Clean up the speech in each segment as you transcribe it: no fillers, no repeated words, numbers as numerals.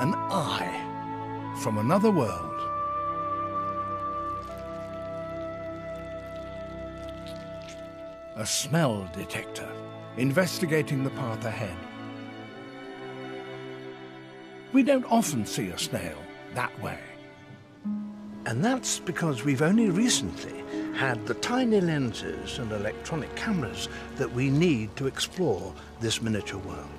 an eye from another world. A smell detector, investigating the path ahead. We don't often see a snail that way. And that's because we've only recently had the tiny lenses and electronic cameras that we need to explore this miniature world.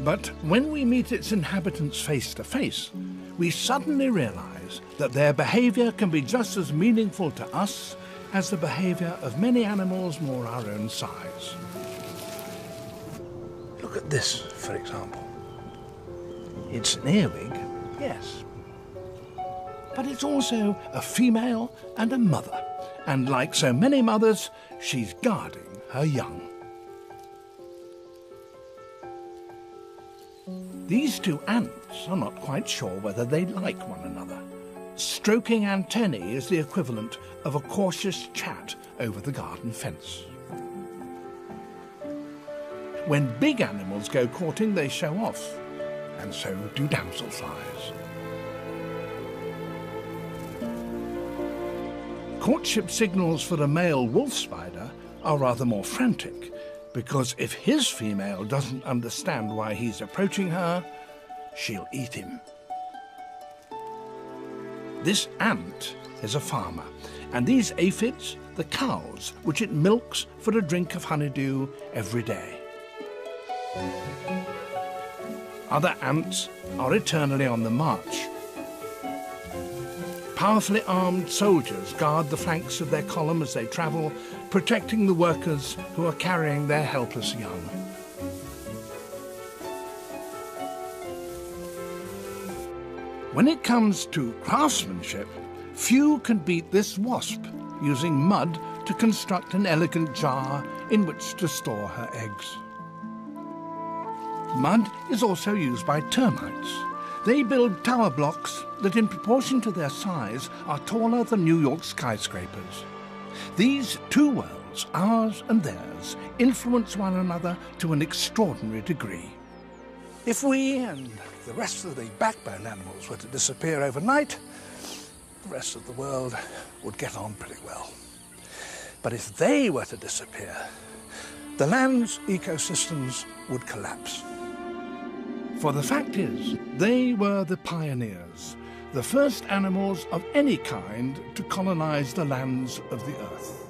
But when we meet its inhabitants face to face, we suddenly realize that their behavior can be just as meaningful to us as the behavior of many animals more our own size. Look at this, for example. It's an earwig, yes, but it's also a female and a mother, and like so many mothers, she's guarding her young. These two ants are not quite sure whether they like one another. Stroking antennae is the equivalent of a cautious chat over the garden fence. When big animals go courting, they show off, and so do damselflies. Courtship signals for a male wolf spider are rather more frantic, because if his female doesn't understand why he's approaching her, she'll eat him. This ant is a farmer, and these aphids, the cows, which it milks for a drink of honeydew every day. Other ants are eternally on the march. Powerfully armed soldiers guard the flanks of their column as they travel, protecting the workers who are carrying their helpless young. When it comes to craftsmanship, few can beat this wasp, using mud to construct an elegant jar in which to store her eggs. Mud is also used by termites. They build tower blocks that, in proportion to their size, are taller than New York skyscrapers. These two worlds, ours and theirs, influence one another to an extraordinary degree. If we and the rest of the backbone animals were to disappear overnight, the rest of the world would get on pretty well. But if they were to disappear, the land's ecosystems would collapse. For the fact is, they were the pioneers, the first animals of any kind to colonize the lands of the earth.